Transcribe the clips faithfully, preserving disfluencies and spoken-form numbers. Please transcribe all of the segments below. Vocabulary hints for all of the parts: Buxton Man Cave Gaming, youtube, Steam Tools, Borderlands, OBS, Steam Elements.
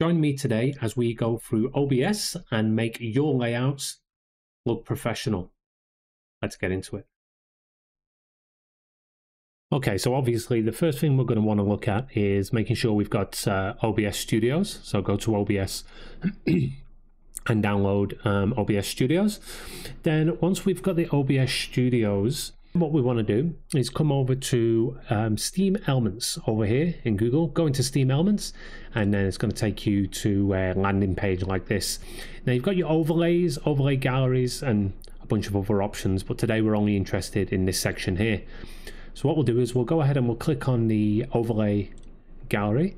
Join me today as we go through O B S and make your layouts look professional. Let's get into it. Okay, so obviously the first thing we're going to want to look at is making sure we've got uh, O B S Studios. So go to O B S and download um, O B S Studios. Then once we've got the O B S Studios, what we want to do is come over to um, Steam Elements over here in Google, go into Steam Elements, and then it's going to take you to a landing page like this. Now you've got your overlays, overlay galleries, and a bunch of other options, but today we're only interested in this section here. So what we'll do is we'll go ahead and we'll click on the overlay gallery,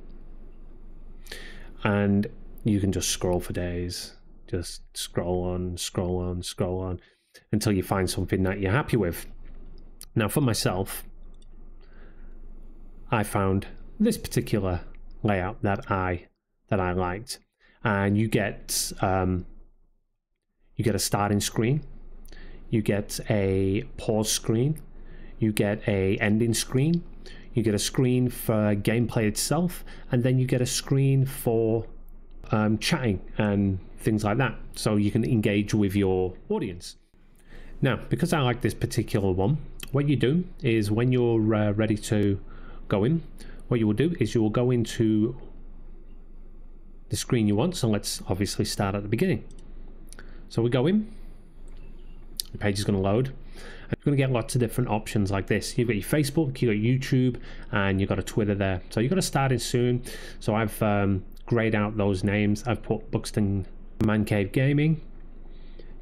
and you can just scroll for days. Just scroll on, scroll on, scroll on until you find something that you're happy with. Now for myself, I found this particular layout that I that I liked, and you get um, you get a starting screen, you get a pause screen, you get a ending screen, you get a screen for gameplay itself, and then you get a screen for um, chatting and things like that, so you can engage with your audience. Now, because I like this particular one, what you do is when you're uh, ready to go in, what you will do is you will go into the screen you want. So let's obviously start at the beginning. So we go in, the page is going to load, and you're going to get lots of different options like this. You've got your Facebook, you've got YouTube, and you've got a Twitter there. So you've got to start in soon. So I've um, grayed out those names. I've put Buxton Man Cave Gaming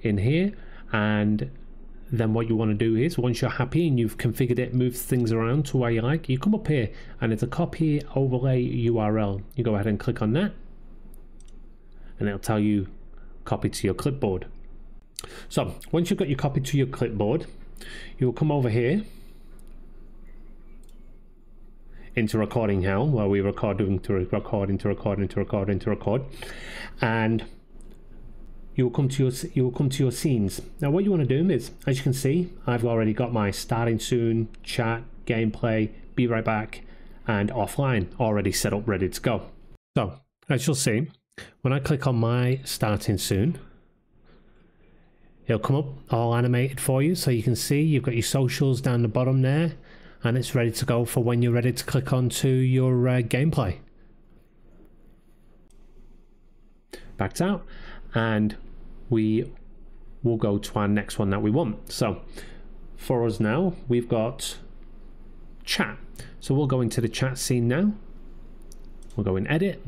in here, and then what you want to do is once you're happy and you've configured it, move things around to where you like, you come up here and it's a copy overlay U R L. You go ahead and click on that and it'll tell you copy to your clipboard. So once you've got your copy to your clipboard, you will come over here into recording hell, where we record into record into record into record into record, and you will come to your you will come to your scenes. Now what you want to do is, as you can see, I've already got my starting soon, chat, gameplay, be right back, and offline already set up, ready to go. So as you'll see, when I click on my starting soon, it'll come up all animated for you, so you can see you've got your socials down the bottom there, and it's ready to go for when you're ready to click onto your uh, gameplay. Backed out, and we will go to our next one that we want. So for us now, we've got chat. So we'll go into the chat scene now. We'll go in edit.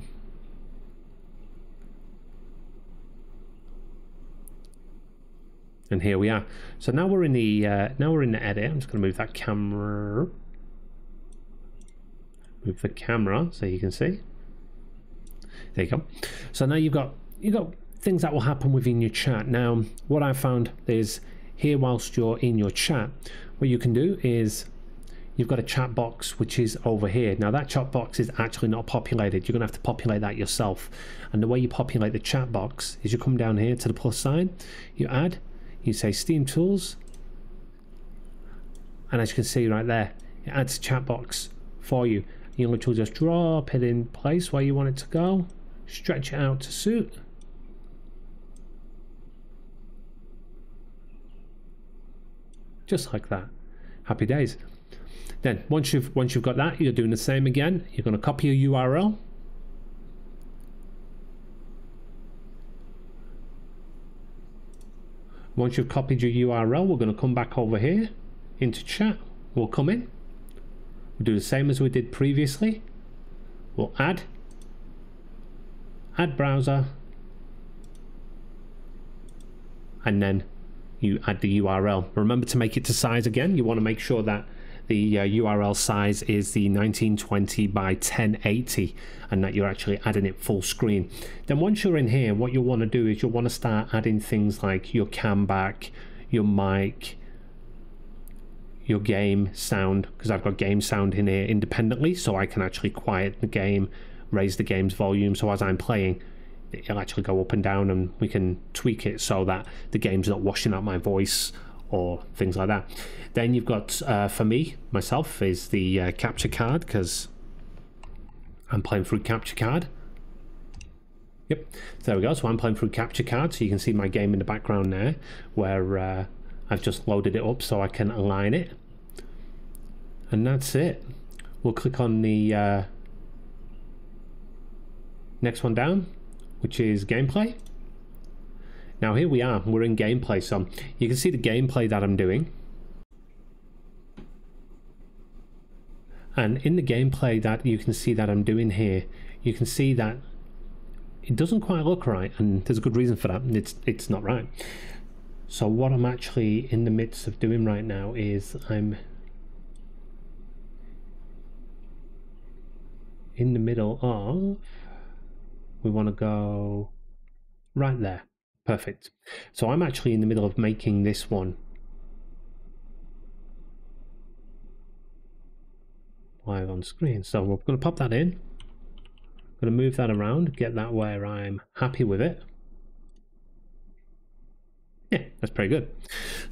And here we are. So now we're in the uh, now we're in the edit. I'm just going to move that camera. Move the camera so you can see. There you go. So now you've got you've got things that will happen within your chat. Now what I found is here, whilst you're in your chat, what you can do is you've got a chat box which is over here. Now that chat box is actually not populated. You're gonna have to populate that yourself, and the way you populate the chat box is you come down here to the plus sign, you add, you say Steam Tools, and as you can see right there, it adds a chat box for you. You literally just drop it in place where you want it to go, stretch it out to suit. Just like that. Happy days. Then once you've once you've got that, you're doing the same again. You're going to copy a U R L. Once you've copied your U R L, we're going to come back over here into chat. We'll come in. We'll do the same as we did previously. We'll add, add browser, and then you add the U R L. Remember to make it to size again. You want to make sure that the uh, U R L size is the nineteen twenty by ten eighty and that you're actually adding it full screen. Then once you're in here, what you'll want to do is you'll want to start adding things like your cam back, your mic, your game sound, because I've got game sound in here independently, so I can actually quiet the game, raise the game's volume, so as I'm playing it'll actually go up and down, and we can tweak it so that the game's not washing out my voice or things like that. Then you've got, uh, for me, myself, is the uh, capture card, because I'm playing through capture card. Yep, so there we go. So I'm playing through capture card, so you can see my game in the background there, where uh, I've just loaded it up so I can align it. And that's it. We'll click on the uh, next one down, which is gameplay. Now here we are, we're in gameplay, so you can see the gameplay that I'm doing. And in the gameplay that you can see that I'm doing here, you can see that it doesn't quite look right, and there's a good reason for that. It's, it's not right. So what I'm actually in the midst of doing right now is I'm in the middle of, we want to go right there. Perfect. So I'm actually in the middle of making this one. Live on screen. So we're going to pop that in. I'm going to move that around, get that where I'm happy with it. Yeah, that's pretty good.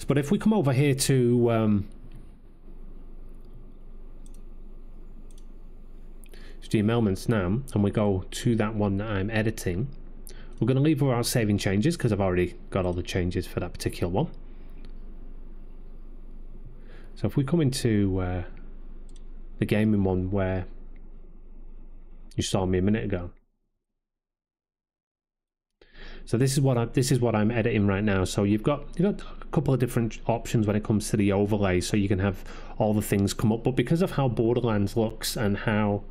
But if we come over here to um, Steam Elements now, and we go to that one that I'm editing, we're going to leave without saving changes because I've already got all the changes for that particular one. So if we come into uh, the gaming one where you saw me a minute ago. So this is what I this is what I'm editing right now. So you've got you've got a couple of different options when it comes to the overlay, so you can have all the things come up. But because of how Borderlands looks and how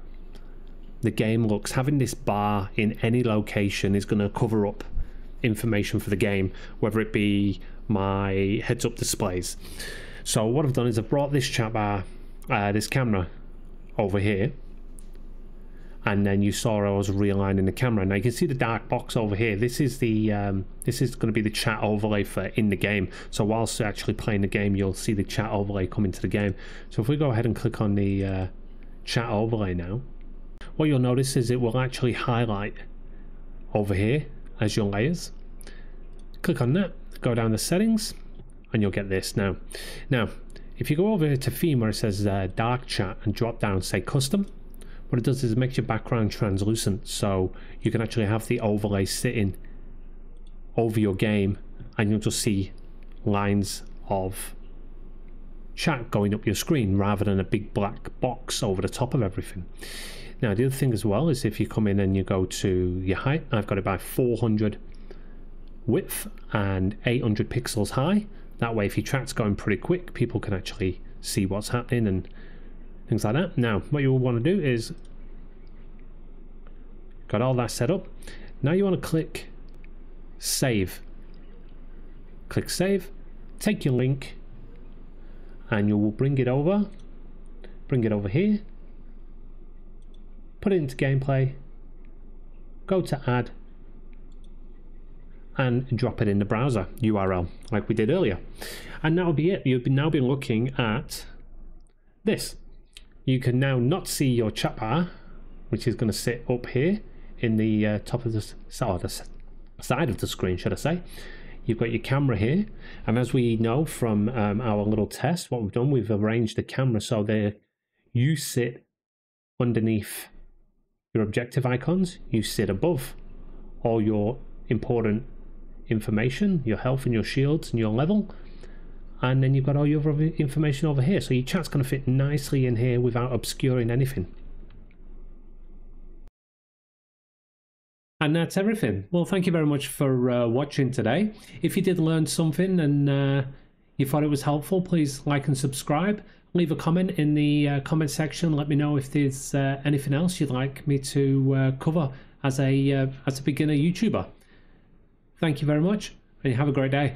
the game looks, having this bar in any location is going to cover up information for the game, whether it be my heads-up displays. So what I've done is I've brought this chat bar, uh, this camera over here, and then you saw I was realigning the camera. Now you can see the dark box over here. This is the um, this is going to be the chat overlay for in the game. So whilst you're actually playing the game, you'll see the chat overlay come into the game. So if we go ahead and click on the uh, chat overlay now, what you'll notice is it will actually highlight over here as your layers. Click on that, go down to settings, and you'll get this now. Now, if you go over here to theme where it says uh, dark chat and drop down, say custom, what it does is it makes your background translucent, so you can actually have the overlay sitting over your game, and you'll just see lines of chat going up your screen rather than a big black box over the top of everything. Now the other thing as well is if you come in and you go to your height, I've got it by four hundred width and eight hundred pixels high. That way if your chat's going pretty quick, people can actually see what's happening and things like that. Now what you will want to do is, got all that set up, now you want to click save. Click save, take your link, and you will bring it over, bring it over here, put it into gameplay, go to add, and drop it in the browser U R L like we did earlier. And that'll be it. You've now been looking at this. You can now not see your chat bar, which is going to sit up here in the uh, top of the, oh, the side of the screen, should I say. You've got your camera here, and as we know from um, our little test, what we've done, we've arranged the camera so that you sit underneath your objective icons, you sit above all your important information, your health and your shields and your level, and then you've got all your other information over here, so your chat's going to fit nicely in here without obscuring anything. And that's everything. Well, thank you very much for uh, watching today. If you did learn something and uh, you thought it was helpful, please like and subscribe. Leave a comment in the uh, comment section. Let me know if there's uh, anything else you'd like me to uh, cover as a uh, as a beginner YouTuber. Thank you very much, and have a great day.